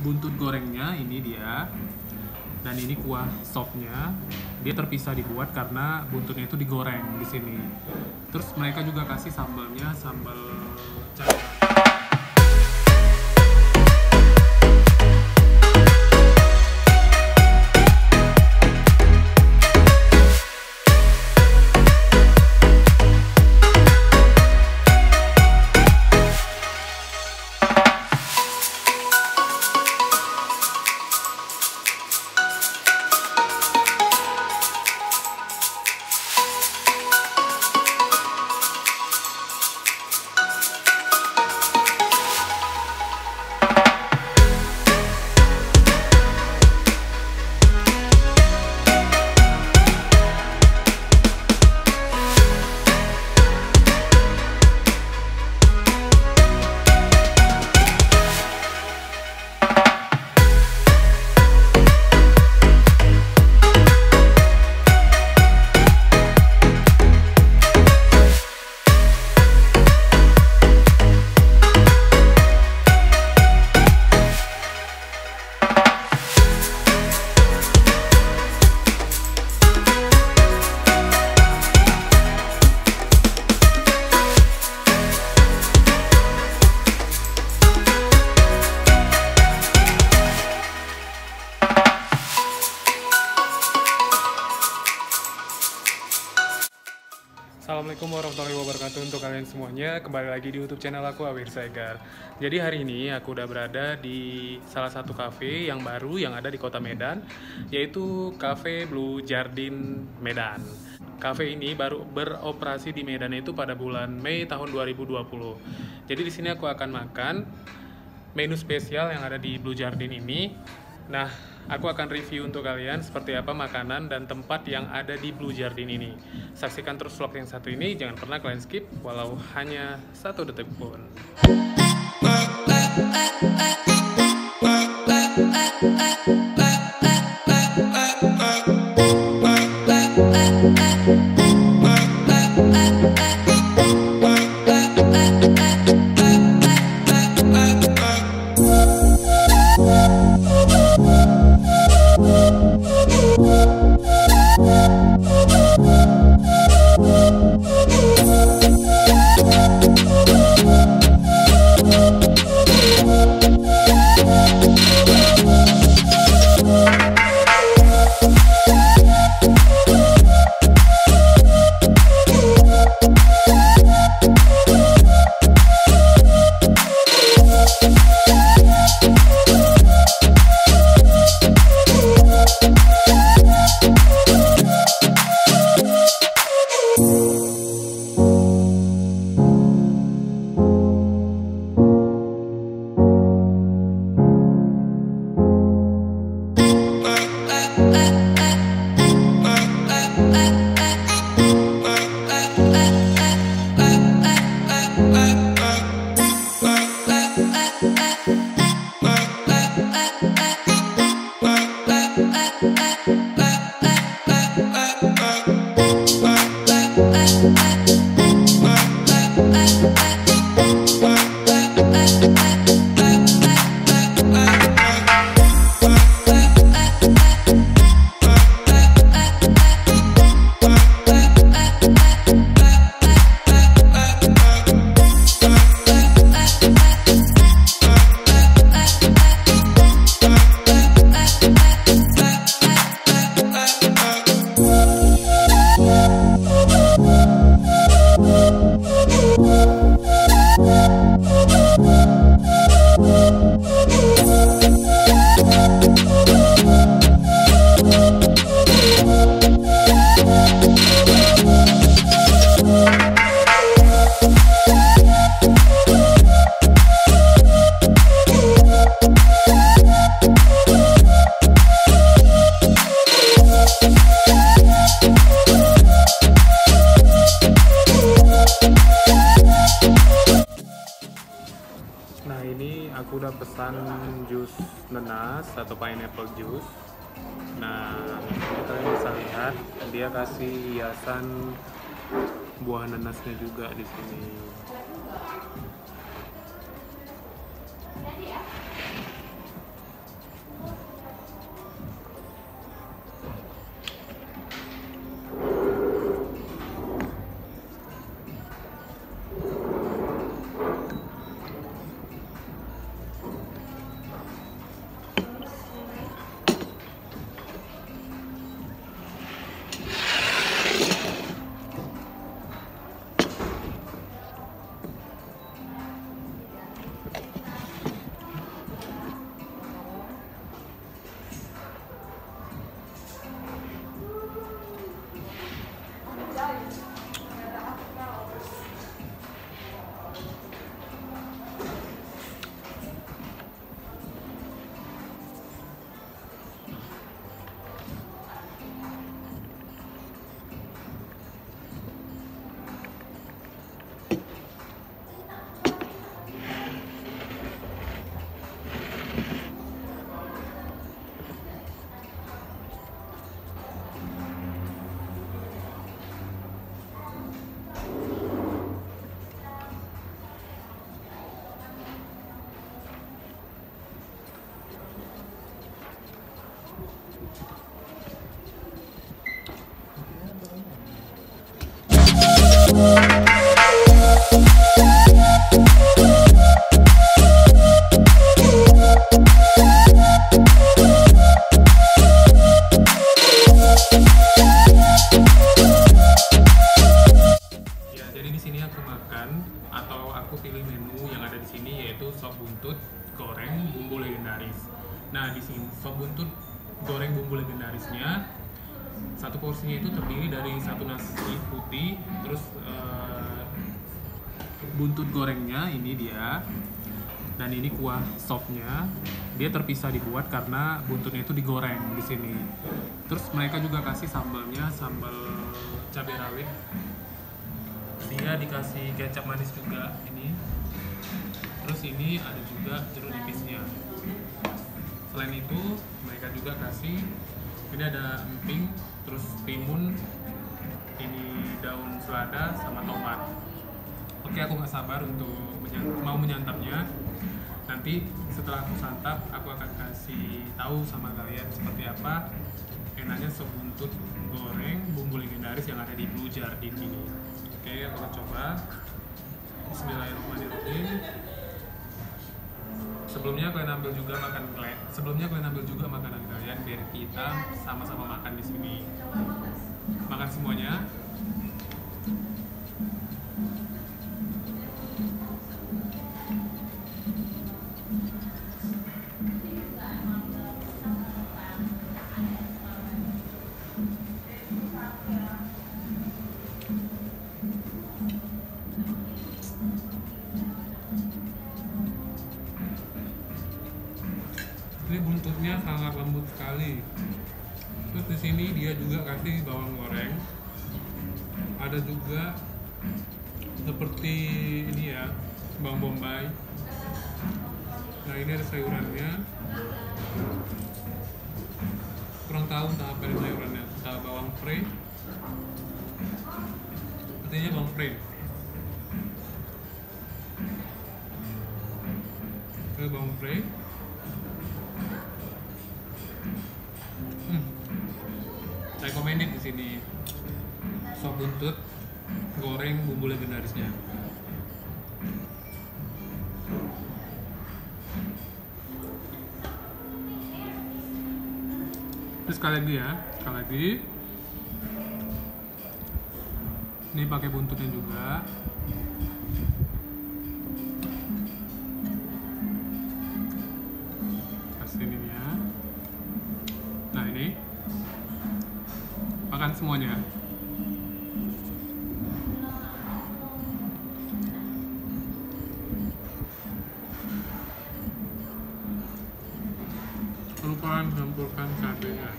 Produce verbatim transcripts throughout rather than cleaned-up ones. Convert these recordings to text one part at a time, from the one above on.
buntut gorengnya, ini dia. Dan ini kuah sopnya. Dia terpisah dibuat karena buntutnya itu digoreng di sini. Terus mereka juga kasih sambalnya, sambal cair. Assalamualaikum warahmatullahi wabarakatuh untuk kalian semuanya, kembali lagi di YouTube channel aku, Awir Siregar. Jadi hari ini aku udah berada di salah satu cafe yang baru yang ada di kota Medan, yaitu Cafe BLU Jardin Medan. Cafe ini baru beroperasi di Medan itu pada bulan Mei tahun dua ribu dua puluh. Jadi di sini aku akan makan menu spesial yang ada di BLU Jardin ini. Nah, aku akan review untuk kalian seperti apa makanan dan tempat yang ada di BLU Jardin ini. Saksikan terus vlog yang satu ini, jangan pernah kalian skip walau hanya satu detik pun. Aku udah pesan jus nanas atau pineapple juice. Nah, kita bisa lihat dia kasih hiasan buah nanasnya juga di sini. Nah, di sini sop buntut goreng bumbu legendarisnya. Satu porsinya itu terdiri dari satu nasi putih, terus uh, buntut gorengnya ini dia. Dan ini kuah sopnya, dia terpisah dibuat karena buntutnya itu digoreng di sini. Terus mereka juga kasih sambalnya, sambal cabai rawit. Dia dikasih kecap manis juga ini. Terus ini ada juga jeruk nipisnya. Selain itu mereka juga kasih ini ada emping, terus timun, ini daun selada sama tomat. Oke, aku nggak sabar untuk menyantap, mau menyantapnya. Nanti setelah aku santap, aku akan kasih tahu sama kalian seperti apa enaknya sop buntut goreng bumbu legendaris yang ada di Blue Jardin ini. Oke, aku akan coba. Bismillahirrahmanirrahim. Sebelumnya kalian ambil juga makan kalian. Sebelumnya kalian ambil juga makanan kalian biar kita sama-sama makan di sini. Makan semuanya. Ini buntutnya sangat lembut sekali. Terus di sini dia juga kasih bawang goreng. Ada juga seperti ini ya, bawang bombay. Nah, ini ada sayurannya. Kurang tahu tahap dari sayurannya, tahap bawang pre. Artinya bawang pre. Ini bawang pre. Recommended di sini sop buntut goreng bumbu legendarisnya. Terus sekali lagi ya, sekali lagi. Ini pakai buntutnya juga. Kasih ini ya. Nah, ini. Makan semuanya. Lupakan campurkan cabenya.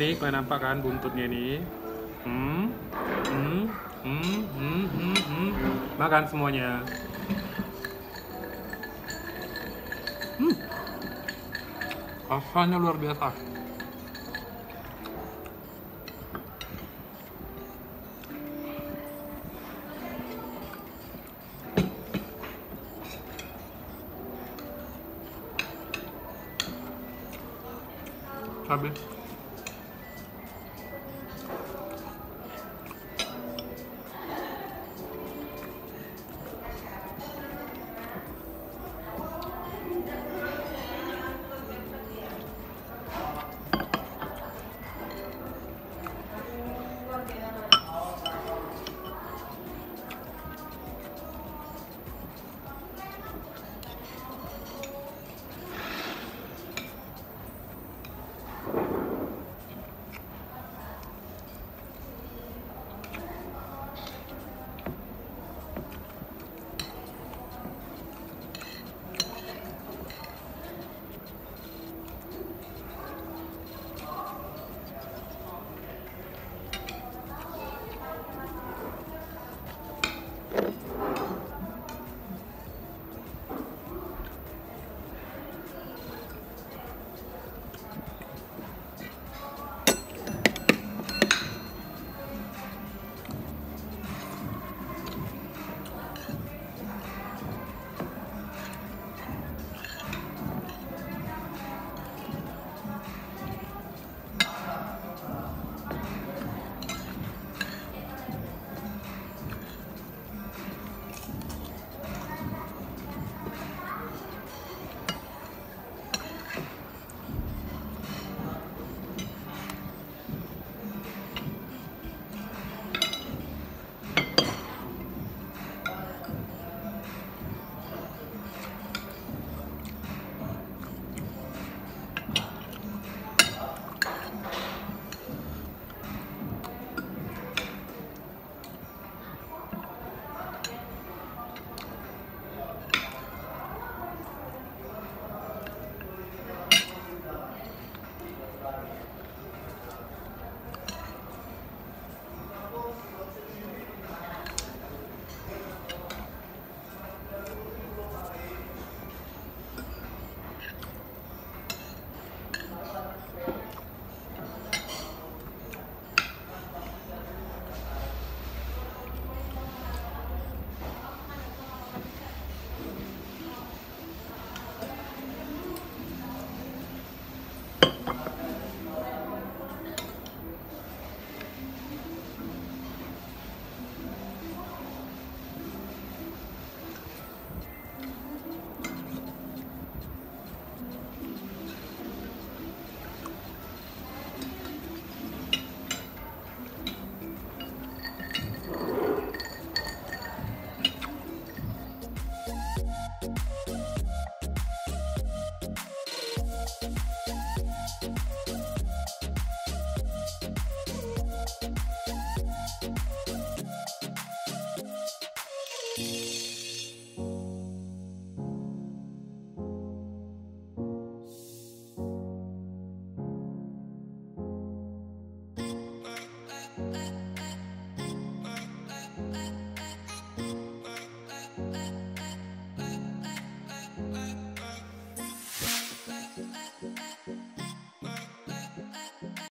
Nih, kalian nampak kan buntutnya nih. Hmm, hmm, hmm, hmm, hmm, hmm. Makan semuanya. Hmm. Rasanya luar biasa. Habis.